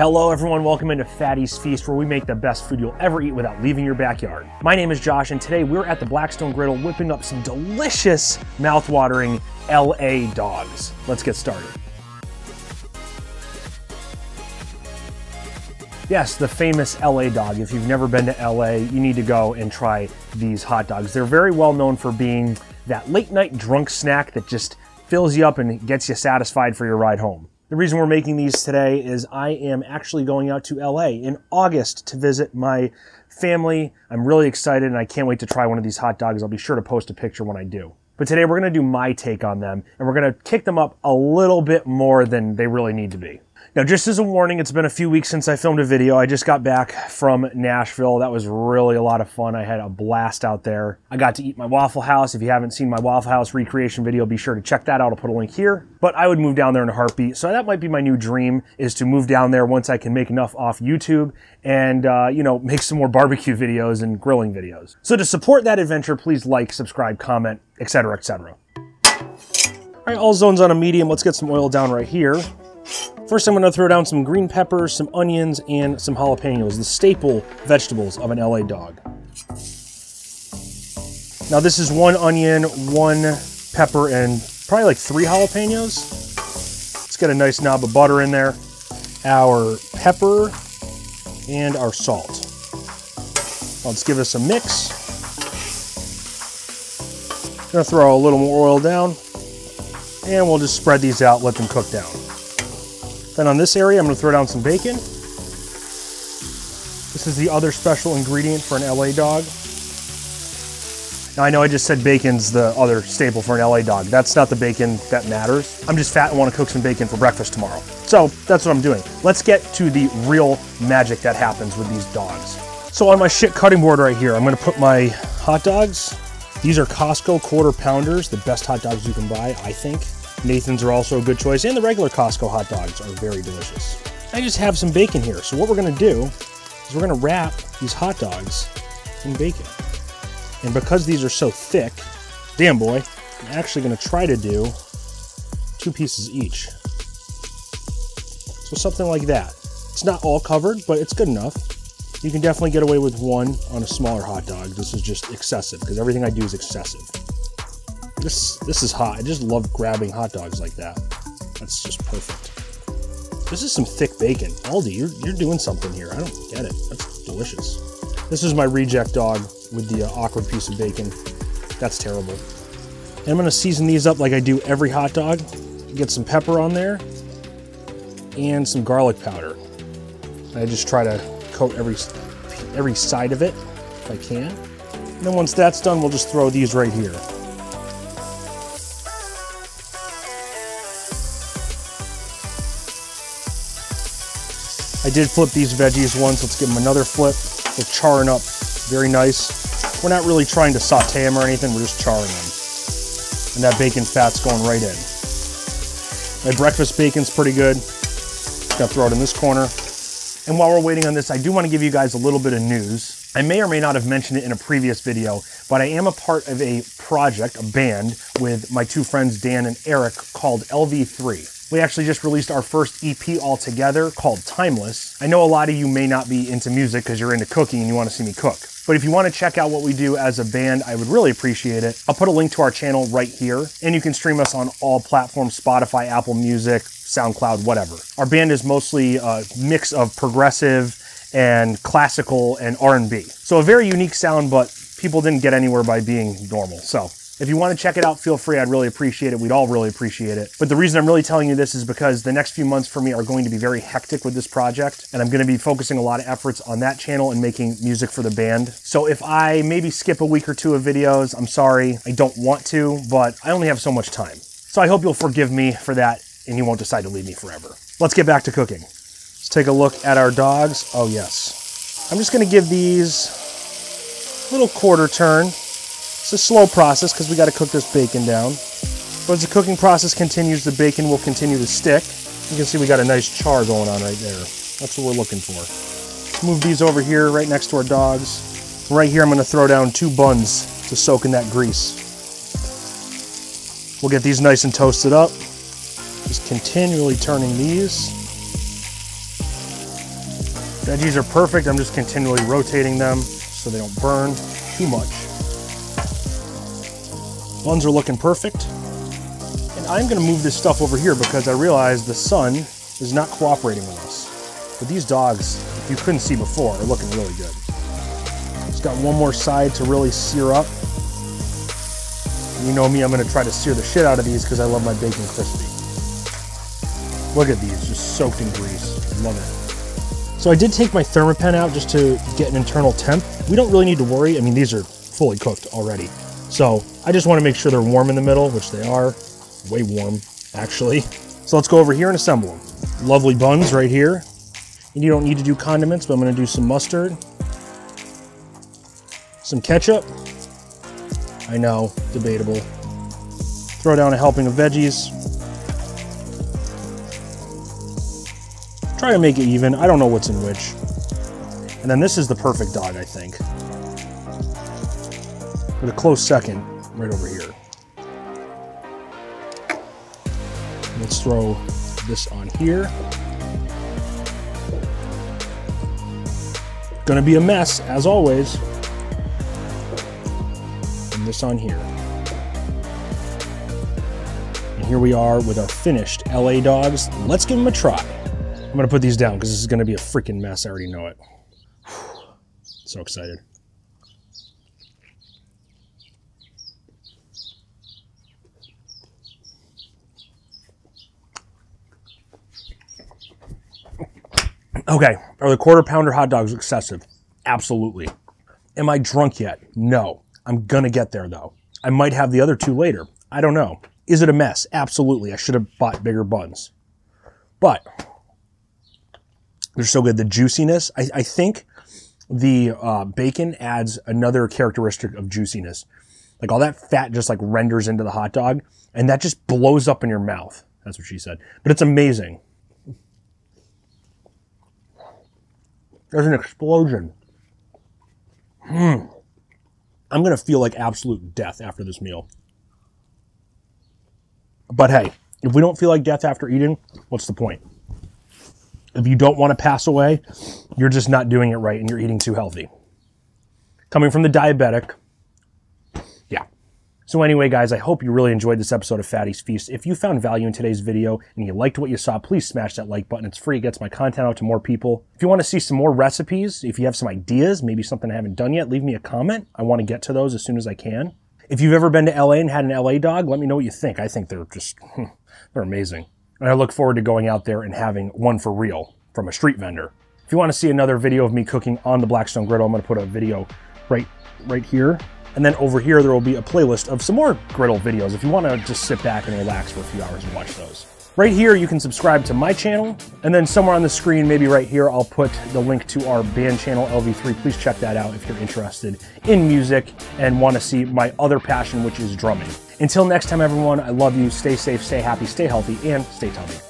Hello everyone, welcome into Fatty's Feast, where we make the best food you'll ever eat without leaving your backyard. My name is Josh, and today we're at the Blackstone Griddle whipping up some delicious, mouth-watering LA dogs. Let's get started. Yes, the famous LA dog. If you've never been to LA, you need to go and try these hot dogs. They're very well known for being that late-night drunk snack that just fills you up and gets you satisfied for your ride home. The reason we're making these today is I am actually going out to LA in August to visit my family. I'm really excited and I can't wait to try one of these hot dogs. I'll be sure to post a picture when I do. But today we're gonna do my take on them and we're gonna kick them up a little bit more than they really need to be. Now, just as a warning, it's been a few weeks since I filmed a video. I just got back from Nashville. That was really a lot of fun. I had a blast out there. I got to eat my Waffle House. If you haven't seen my Waffle House recreation video, be sure to check that out. I'll put a link here. But I would move down there in a heartbeat. So that might be my new dream, is to move down there once I can make enough off YouTube and, you know, make some more barbecue videos and grilling videos. So to support that adventure, please like, subscribe, comment, etc., etc. All right, all zones on a medium. Let's get some oil down right here. First, I'm gonna throw down some green peppers, some onions, and some jalapenos, the staple vegetables of an LA dog. Now this is one onion, one pepper, and probably like 3 jalapenos. Let's get a nice knob of butter in there. Our pepper and our salt. Let's give this a mix. I'm gonna throw a little more oil down, and we'll just spread these out, let them cook down. Then on this area, I'm gonna throw down some bacon. This is the other special ingredient for an LA dog. Now, I know I just said bacon's the other staple for an LA dog. That's not the bacon that matters. I'm just fat and wanna cook some bacon for breakfast tomorrow. So that's what I'm doing. Let's get to the real magic that happens with these dogs. So on my shit cutting board right here, I'm gonna put my hot dogs. These are Costco quarter pounders, the best hot dogs you can buy, I think. Nathan's are also a good choice, and the regular Costco hot dogs are very delicious. I just have some bacon here, so what we're gonna do is we're gonna wrap these hot dogs in bacon. And because these are so thick, damn boy, I'm actually gonna try to do 2 pieces each. So something like that. It's not all covered, but it's good enough. You can definitely get away with one on a smaller hot dog. This is just excessive, because everything I do is excessive. This is hot. I just love grabbing hot dogs like that. That's just perfect. This is some thick bacon. Aldi, you're doing something here. I don't get it. That's delicious. This is my reject dog with the awkward piece of bacon. That's terrible. And I'm gonna season these up like I do every hot dog. Get some pepper on there and some garlic powder. I just try to coat every side of it if I can. And then once that's done, we'll just throw these right here. I did flip these veggies once. Let's give them another flip. They're charring up very nice. We're not really trying to saute them or anything. We're just charring them. And that bacon fat's going right in. My breakfast bacon's pretty good. Just gonna throw it in this corner. And while we're waiting on this, I do wanna give you guys a little bit of news. I may or may not have mentioned it in a previous video, but I am a part of a project, a band, with my 2 friends, Dan and Eric, called LV3. We actually just released our first EP all together called Timeless. I know a lot of you may not be into music because you're into cooking and you want to see me cook. But if you want to check out what we do as a band, I would really appreciate it. I'll put a link to our channel right here, and you can stream us on all platforms, Spotify, Apple Music, SoundCloud, whatever. Our band is mostly a mix of progressive and classical and R&B. So a very unique sound, but people didn't get anywhere by being normal. So if you want to check it out, feel free. I'd really appreciate it. We'd all really appreciate it. But the reason I'm really telling you this is because the next few months for me are going to be very hectic with this project, and I'm going to be focusing a lot of efforts on that channel and making music for the band. So if I maybe skip a week or 2 of videos, I'm sorry. I don't want to, but I only have so much time. So I hope you'll forgive me for that and you won't decide to leave me forever. Let's get back to cooking. Let's take a look at our dogs. Oh yes. I'm just going to give these a little quarter turn. It's a slow process because we got to cook this bacon down. But as the cooking process continues, the bacon will continue to stick. You can see we got a nice char going on right there. That's what we're looking for. Let's move these over here right next to our dogs. Right here, I'm going to throw down 2 buns to soak in that grease. We'll get these nice and toasted up. Just continually turning these. Veggies are perfect. I'm just continually rotating them so they don't burn too much. Buns are looking perfect. And I'm gonna move this stuff over here because I realized the sun is not cooperating with us. But these dogs, if you couldn't see before, are looking really good. It's got one more side to really sear up. You know me, I'm gonna try to sear the shit out of these because I love my bacon crispy. Look at these, just soaked in grease, love it. So I did take my Thermapen out just to get an internal temp. We don't really need to worry, I mean, these are fully cooked already. So I just wanna make sure they're warm in the middle, which they are, way warm, actually. So let's go over here and assemble them. Lovely buns right here. And you don't need to do condiments, but I'm gonna do some mustard, some ketchup, I know, debatable. Throw down a helping of veggies. Try to make it even. I don't know what's in which. And then this is the perfect dog, I think. But a close second, right over here. Let's throw this on here. Gonna be a mess, as always. This on here. And here we are with our finished LA dogs. Let's give them a try. I'm gonna put these down because this is gonna be a freaking mess. I already know it. So excited. Okay, are the quarter pounder hot dogs excessive? Absolutely. Am I drunk yet? No. I'm gonna get there though. I might have the other two later. I don't know. Is it a mess? Absolutely. I should have bought bigger buns. But they're so good. The juiciness, I think the bacon adds another characteristic of juiciness. Like all that fat just like renders into the hot dog and that just blows up in your mouth. That's what she said. But it's amazing. There's an explosion. I'm gonna feel like absolute death after this meal. But hey, if we don't feel like death after eating, what's the point? If you don't wanna pass away, you're just not doing it right and you're eating too healthy. Coming from the diabetic, yeah. So anyway, guys, I hope you really enjoyed this episode of Fatty's Feast. If you found value in today's video and you liked what you saw, please smash that like button. It's free, it gets my content out to more people. If you want to see some more recipes, if you have some ideas, maybe something I haven't done yet, leave me a comment. I want to get to those as soon as I can. If you've ever been to LA and had an LA dog, let me know what you think. I think they're just, they're amazing. And I look forward to going out there and having one for real from a street vendor. If you want to see another video of me cooking on the Blackstone Griddle, I'm going to put a video right here. And then over here, there will be a playlist of some more griddle videos if you want to just sit back and relax for a few hours and watch those. Right here, you can subscribe to my channel. And then somewhere on the screen, maybe right here, I'll put the link to our band channel, LV3. Please check that out if you're interested in music and want to see my other passion, which is drumming. Until next time, everyone, I love you. Stay safe, stay happy, stay healthy, and stay tummy.